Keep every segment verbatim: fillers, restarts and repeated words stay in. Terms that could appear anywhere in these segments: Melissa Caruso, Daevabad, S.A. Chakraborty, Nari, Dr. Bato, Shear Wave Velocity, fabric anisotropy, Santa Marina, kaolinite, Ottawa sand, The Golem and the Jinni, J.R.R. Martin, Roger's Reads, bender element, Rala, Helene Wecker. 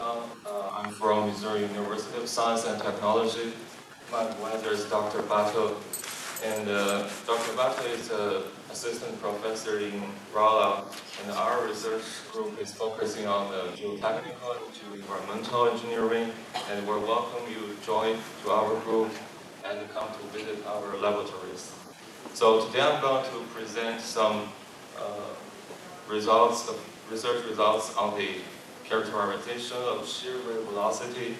Um, uh, I'm from Missouri University of Science and Technology. My advisor is Doctor Bato. And uh, Doctor Bato is an assistant professor in Rala, and our research group is focusing on the geotechnical and environmental engineering, and we welcome you to join to our group and come to visit our laboratories. So today I'm going to present some uh, results, of research results on the characterization of shear wave velocity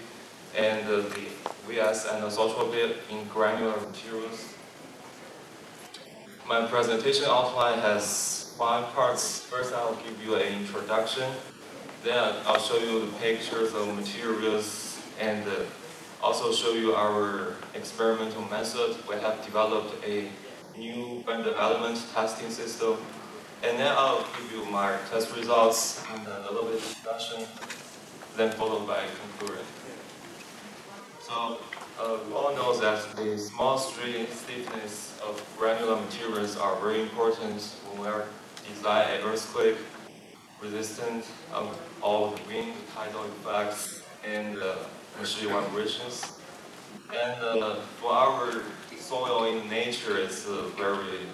and uh, the V S and isotropy in granular materials. My presentation outline has five parts. First, I'll give you an introduction. Then I'll show you the pictures of materials and uh, also show you our experimental method. We have developed a new band element testing system. And then I'll give you my test results and a little bit of discussion, then followed by conclusion. So, Uh, we all know that the small strain stiffness of granular materials are very important when we are designing an earthquake resistant of all the wind, tidal effects, and uh, machine vibrations. And uh, for our soil in nature, it's uh, very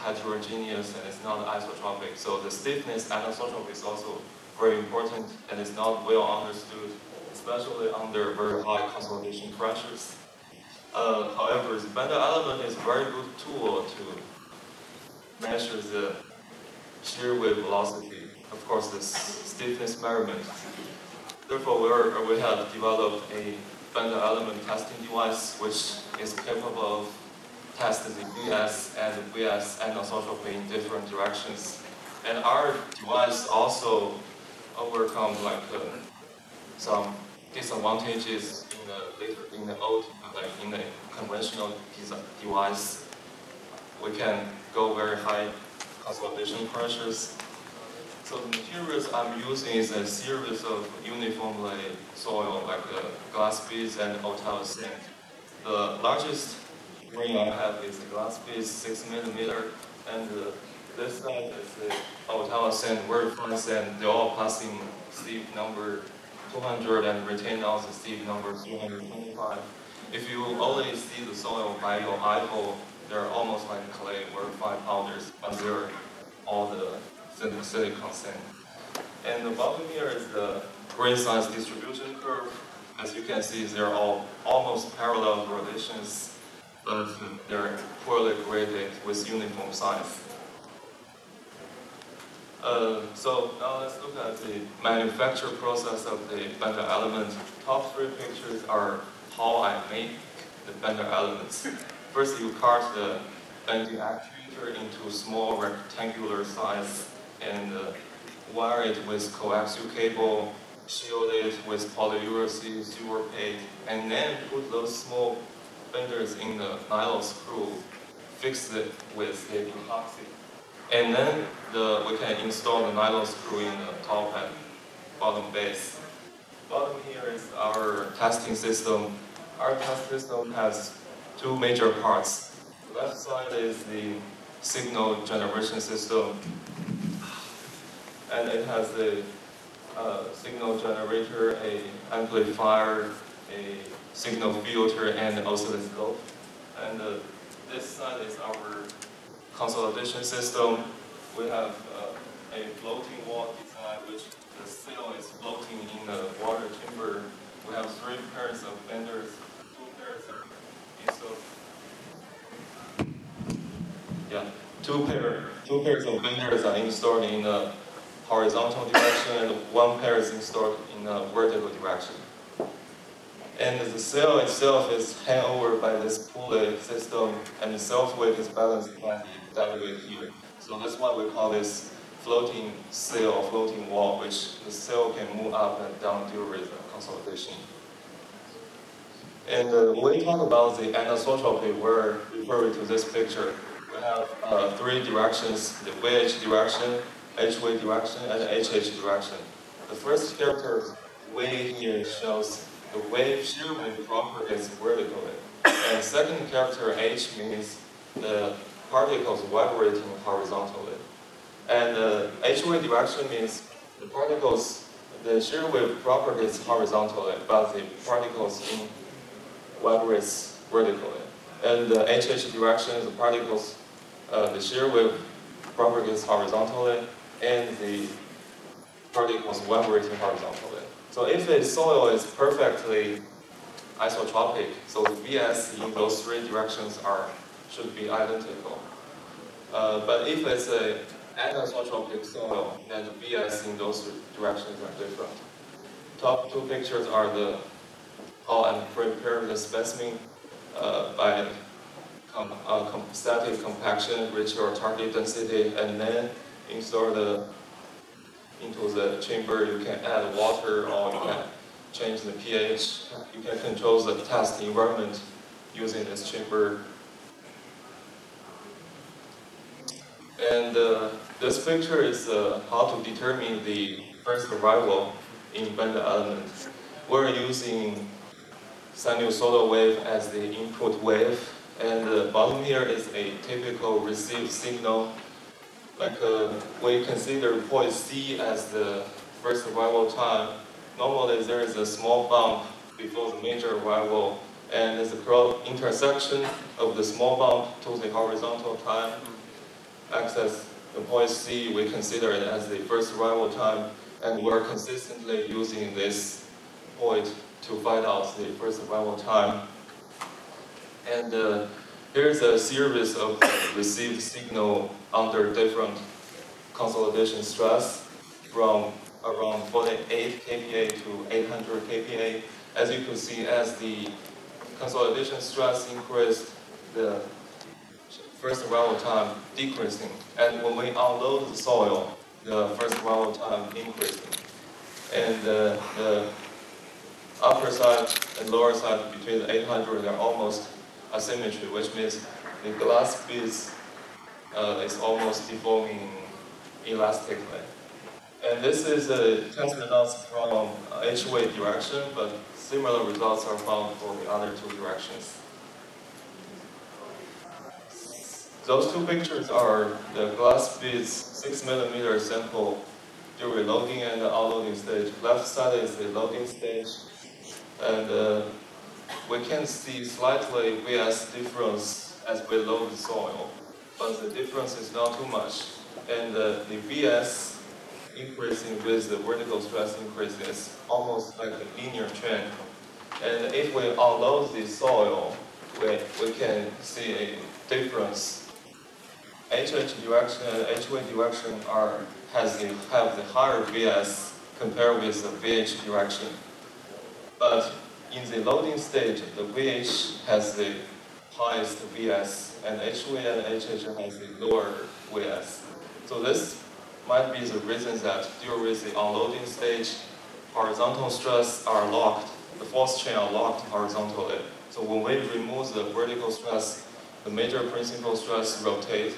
heterogeneous and it's not isotropic. So the stiffness and isotropy is also very important, and it's not well understood, especially under very high consolidation pressures. Uh, however, the band element is a very good tool to measure the shear wave velocity, of course, the stiffness measurement. Therefore, we, are, we have developed a band element testing device which is capable of testing the V S and the V S and isotropy in different directions. And our device also overcomes like uh, some disadvantages in the later, in the old, like in the conventional device. We can go very high consolidation pressures. So the materials I'm using is a series of uniformly soil, like the glass beads and Ottawa sand. The largest grain I have is the glass beads, six millimeter, and uh, this side is the Ottawa sand, very fine sand. They all passing Steve number two hundred and retain also Steve number three hundred twenty-five. If you only see the soil by your eyeball, they're almost like clay or fine powders, but they're all the silicon sand. And the bottom here is the grain size distribution curve. As you can see, they're all almost parallel gradations, but they're poorly graded with uniform size. Uh, so now let's look at the manufacture process of the band element. Top three pictures are how I make the band elements. First, you cut the bending actuator into small rectangular size and uh, wire it with coaxial cable, shield it with polyurethane, silver plate, and then put those small benders in the nylon screw, fix it with the epoxy. And then the, we can install the nylon screw in the top and bottom base. Bottom here is our testing system. Our test system has two major parts. The left side is the signal generation system. And it has a uh, signal generator, an amplifier, a signal filter, and an oscilloscope. And uh, this side is our consolidation system. We have uh, a floating wall design, which the seal is floating in the water chamber. We have three pairs of benders, two pairs of installed. Yeah, two pair, two pairs of benders are installed in the horizontal direction, and one pair is installed in the vertical direction. And the sail itself is hung over by this pulley system, and the sail's weight is balanced by the tidal weight here. So that's why we call this floating sail or floating wall, which the sail can move up and down during the consolidation. And uh, when we talk about the anisotropy, we're referring to this picture. We have uh, three directions: the V H direction, H W direction, and H H direction. The first character, way here, shows the wave shear wave properties vertically. And second character H means the particles vibrating horizontally. And uh, H wave direction means the particles the shear wave propagates horizontally, but the particles vibrates vertically. And the H H direction, the particles, uh, the shear wave propagates horizontally, and the particles vibrating horizontally. So if the soil is perfectly isotropic, so the V S in those three directions are should be identical. Uh, but if it's a anisotropic soil, then the V S in those directions are different. Top two pictures are the how I prepared the specimen uh, by com uh, com static compaction, reach your target density, and then install the into the chamber. You can add water, or you can change the pH. You can control the test environment using this chamber. And uh, this picture is uh, how to determine the first arrival in band element. We're using sinusoidal wave as the input wave, and the bottom here is a typical received signal. Like uh, we consider point C as the first arrival time. Normally there is a small bump before the major arrival, and there's a cross intersection of the small bump to the horizontal time axis. The point C, we consider it as the first arrival time, and we're consistently using this point to find out the first arrival time. And uh, here's a series of received signal under different consolidation stress from around forty-eight K P A to eight hundred K P A. As you can see, as the consolidation stress increased, the first arrival time decreasing. And when we unload the soil, the first arrival time increasing. And uh, the upper side and lower side between the eight hundred are almost asymmetry, which means the glass piece uh, is almost deforming elastically. And this is a test results from H-way direction, but similar results are found for the other two directions. Those two pictures are the glass beads six millimeter sample during loading and unloading stage. Left side is the loading stage, and uh, we can see slightly V S difference as we load the soil, but the difference is not too much. And uh, the V S increasing with the vertical stress increase is almost like a linear trend. And if we unload the soil, we, we can see a difference. H H direction and H-way direction are, has the, have the higher V S compared with the V H direction. But in the loading stage, the V H has the highest V S, and H-way and H H has the lower V S. So this might be the reason that during the unloading stage, horizontal stress are locked, the force chain are locked horizontally. So when we remove the vertical stress, the major principal stress rotates,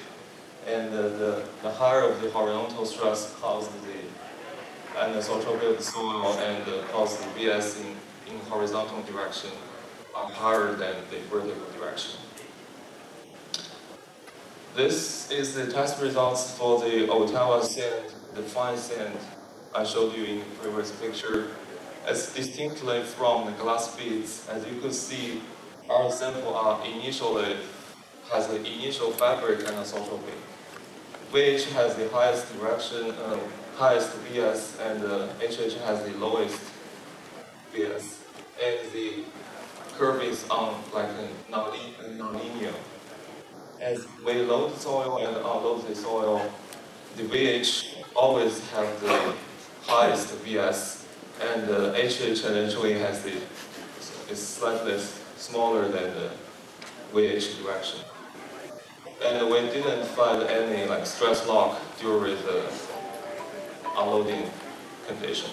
and the, the, the higher of the horizontal stress causes the anisotropy of the soil and the causes the V S in in horizontal direction are higher than the vertical direction. This is the test results for the Ottawa sand, the fine sand I showed you in the previous picture. As distinctly from the glass beads, as you could see, our sample are initially has an initial fabric anisotropy, which has the highest direction, uh, highest V S, and uh, H H has the lowest V S. And the curve is on like a non-linear. As we load soil and unload the soil, the V H always have the highest V S, and the H H and H-way has the is slightly smaller than the V H direction. And we didn't find any like stress lock during the unloading condition.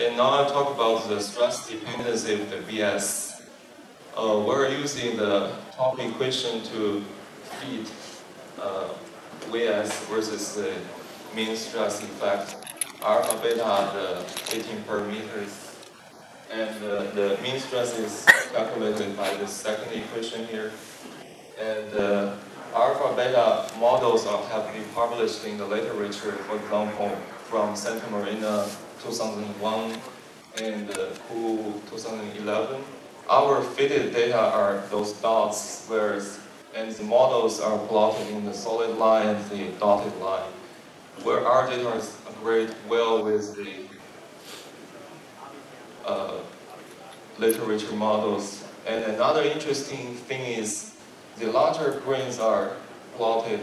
And now I'll talk about the stress dependency of the V S. Uh, we're using the top equation to feed uh, V S versus the mean stress effect. Alpha, beta are the eighteen parameters. And uh, the mean stress is calculated by the second equation here. And uh, alpha, beta models are, have been published in the literature, for example. from Santa Marina two thousand one and Cool two thousand eleven. Our fitted data are those dots, whereas, and the models are plotted in the solid line and the dotted line, where our data is agreed well with the uh, literature models. And another interesting thing is the larger grains are plotted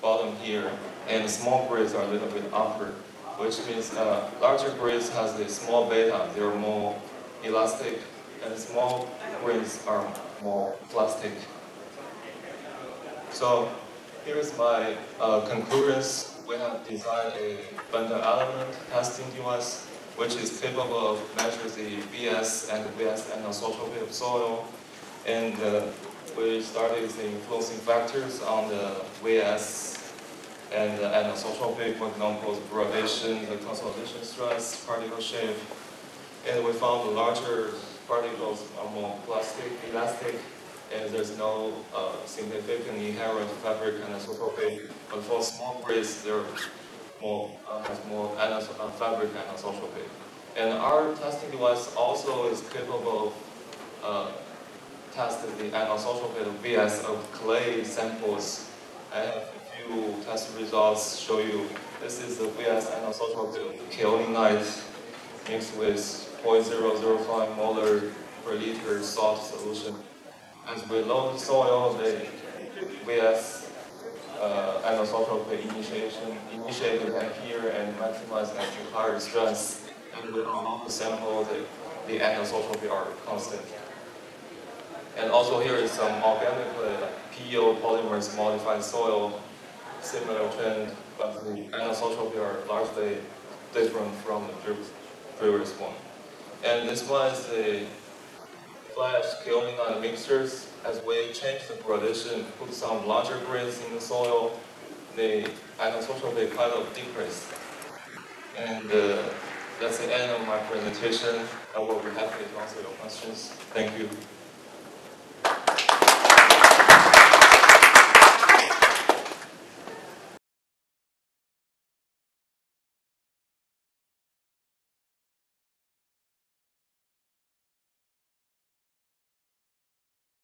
bottom here, and small grains are a little bit upper, which means uh, larger grains has the small beta, they're more elastic, and small grains are more plastic. So here's my uh, conclusions. We have designed a bundle element testing device which is capable of measuring the V S and V S anisotropy of soil, and uh, we started the influencing factors on the V S and the anisotropy, for example, the gradation, the consolidation stress, particle shape, and we found the larger particles are more plastic, elastic, and there's no uh, significant inherent fabric anisotropy. But for small grains, there more uh, has more anis uh, fabric anisotropy. And our testing device also is capable of uh, testing the anisotropy of V S of clay samples. I have a few test results show you. This is the V S anisotropy of kaolinite mixed with zero point zero zero five molar per liter salt solution. As we load the soil, the V S uh, anisotropy initiation initiated at here and maximized at the higher stress. And we unload the sample, the, the anisotropy are constant. And also here is some organic uh, P E O polymers modified soil, similar trend, but the anisotropy are largely different from the previous one. And this one is the flash kaolinite mixtures. As we change the gradation, put some larger grains in the soil, the anisotropy kind of decrease. And uh, that's the end of my presentation. I will be happy to answer your questions. Thank you.